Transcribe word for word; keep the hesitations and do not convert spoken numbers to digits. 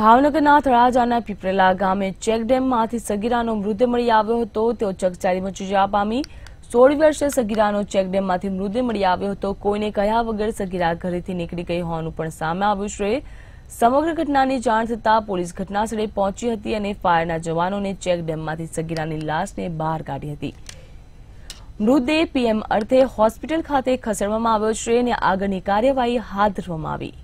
ભાવનગરના થરાજાના પીપરેલા ગામે ચેકડેમમાંથી સગીરાનો મૃતદેહ મળી આવ્યો હતો તેઓ ચકચારી મચી જવા પામી સોળ વર્ષીય સગીરાનો ચેકડેમમાંથી મૃતદેહ મળી આવ્યો હતો કોઈને કહ્યા વગર સગીરા ઘરેથી નીકળી ગઈ હોવાનું પણ સામે આવ્યું છે સમગ્ર ઘટનાની જાણ થતાં પોલીસ ઘટનાસ્થળે પહોંચી હતી અને ફાયરના જવાનોને ચેકડેમમાંથી સગીરાની લાશને બહાર કાઢી હતી મૃતદેહ પીએમ અર્થે હોસ્પિટલ ખાતે ખસેડવામાં આવ્યો છે અને આગળની કાર્યવાહી હાથ ધરવામાં આવી।